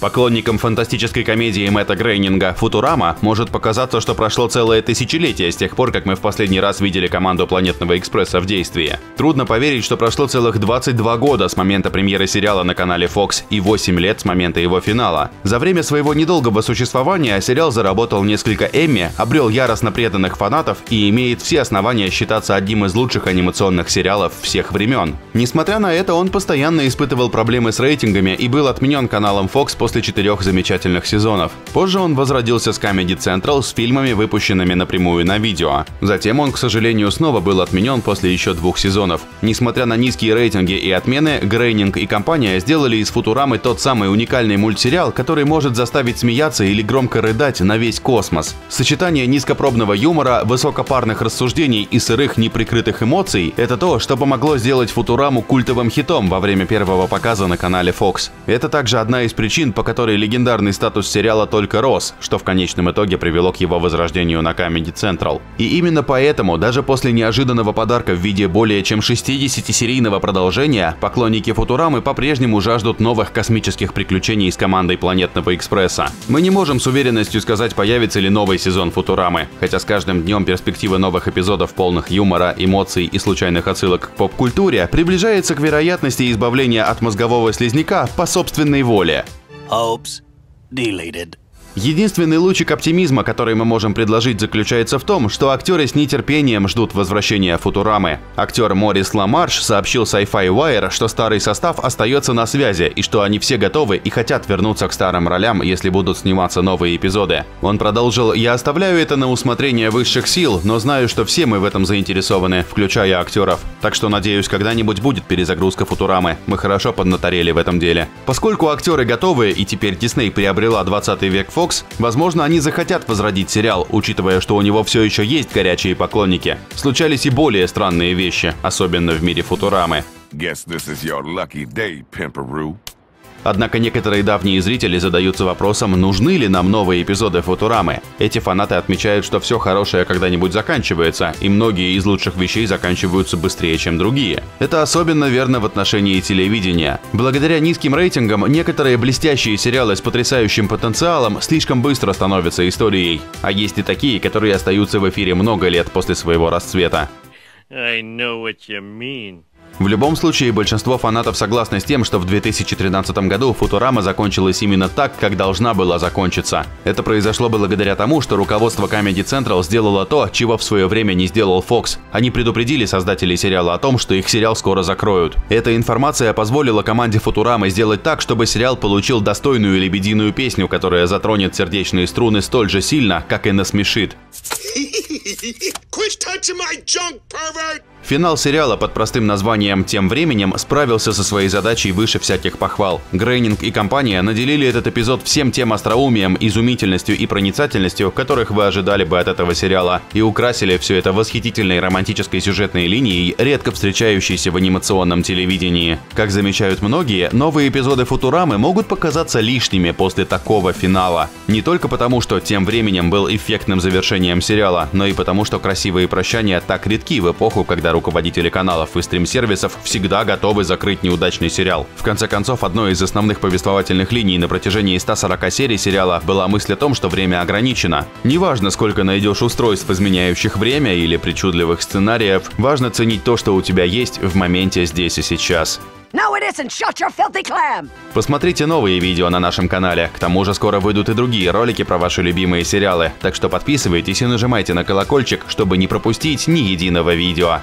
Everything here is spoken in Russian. Поклонникам фантастической комедии Мэтта Грейнинга «Футурама» может показаться, что прошло целое тысячелетие с тех пор, как мы в последний раз видели команду «Планетного Экспресса» в действии. Трудно поверить, что прошло целых 22 года с момента премьеры сериала на канале Fox и 8 лет с момента его финала. За время своего недолгого существования сериал заработал несколько Эмми, обрел яростно преданных фанатов и имеет все основания считаться одним из лучших анимационных сериалов всех времен. Несмотря на это, он постоянно испытывал проблемы с рейтингами и был отменен каналом Fox после 4 замечательных сезонов. Позже он возродился с Comedy Central с фильмами, выпущенными напрямую на видео. Затем он, к сожалению, снова был отменен после еще 2 сезонов. Несмотря на низкие рейтинги и отмены, Грейнинг и компания сделали из «Футурамы» тот самый уникальный мультсериал, который может заставить смеяться или громко рыдать на весь космос. Сочетание низкопробного юмора, высокопарных рассуждений и сырых неприкрытых эмоций – это то, что помогло сделать «Футураму» культовым хитом во время первого показа на канале Fox. Это также одна из причин, по которой легендарный статус сериала только рос, что в конечном итоге привело к его возрождению на Comedy Central. И именно поэтому, даже после неожиданного подарка в виде более чем 60-серийного продолжения, поклонники «Футурамы» по-прежнему жаждут новых космических приключений с командой «Планетного Экспресса». Мы не можем с уверенностью сказать, появится ли новый сезон «Футурамы», хотя с каждым днем перспектива новых эпизодов, полных юмора, эмоций и случайных отсылок к поп-культуре, приближается к вероятности избавления от мозгового слизняка по собственной воле. Oops, deleted. Единственный лучик оптимизма, который мы можем предложить, заключается в том, что актеры с нетерпением ждут возвращения «Футурамы». Актер Морис Ламарш сообщил Sci-Fi Wire, что старый состав остается на связи и что они все готовы и хотят вернуться к старым ролям, если будут сниматься новые эпизоды. Он продолжил: «Я оставляю это на усмотрение высших сил, но знаю, что все мы в этом заинтересованы, включая актеров. Так что, надеюсь, когда-нибудь будет перезагрузка «Футурамы». Мы хорошо поднаторели в этом деле». Поскольку актеры готовы и теперь Disney приобрела 20 век Fox, возможно, они захотят возродить сериал, учитывая, что у него все еще есть горячие поклонники. Случались и более странные вещи, особенно в мире «Футурамы». Однако некоторые давние зрители задаются вопросом, нужны ли нам новые эпизоды «Футурамы». Эти фанаты отмечают, что все хорошее когда-нибудь заканчивается, и многие из лучших вещей заканчиваются быстрее, чем другие. Это особенно верно в отношении телевидения. Благодаря низким рейтингам некоторые блестящие сериалы с потрясающим потенциалом слишком быстро становятся историей, а есть и такие, которые остаются в эфире много лет после своего расцвета. I know what you mean. В любом случае, большинство фанатов согласны с тем, что в 2013 году «Футурама» закончилась именно так, как должна была закончиться. Это произошло благодаря тому, что руководство Comedy Central сделало то, чего в свое время не сделал Fox. Они предупредили создателей сериала о том, что их сериал скоро закроют. Эта информация позволила команде «Футурамы» сделать так, чтобы сериал получил достойную лебединую песню, которая затронет сердечные струны столь же сильно, как и насмешит. Финал сериала под простым названием «Тем временем» справился со своей задачей выше всяких похвал. Грейнинг и компания наделили этот эпизод всем тем остроумием, изумительностью и проницательностью, которых вы ожидали бы от этого сериала, и украсили все это восхитительной романтической сюжетной линией, редко встречающейся в анимационном телевидении. Как замечают многие, новые эпизоды «Футурамы» могут показаться лишними после такого финала. Не только потому, что «Тем временем» был эффектным завершением сериала, но и потому, что красивые прощания так редки в эпоху, когда руководители каналов и стрим-сервисов всегда готовы закрыть неудачный сериал. В конце концов, одной из основных повествовательных линий на протяжении 140 серий сериала была мысль о том, что время ограничено. Неважно, сколько найдешь устройств, изменяющих время, или причудливых сценариев, важно ценить то, что у тебя есть в моменте здесь и сейчас. No, it isn't. Shut your filthy clam. Посмотрите новые видео на нашем канале. К тому же скоро выйдут и другие ролики про ваши любимые сериалы. Так что подписывайтесь и нажимайте на колокольчик, чтобы не пропустить ни единого видео.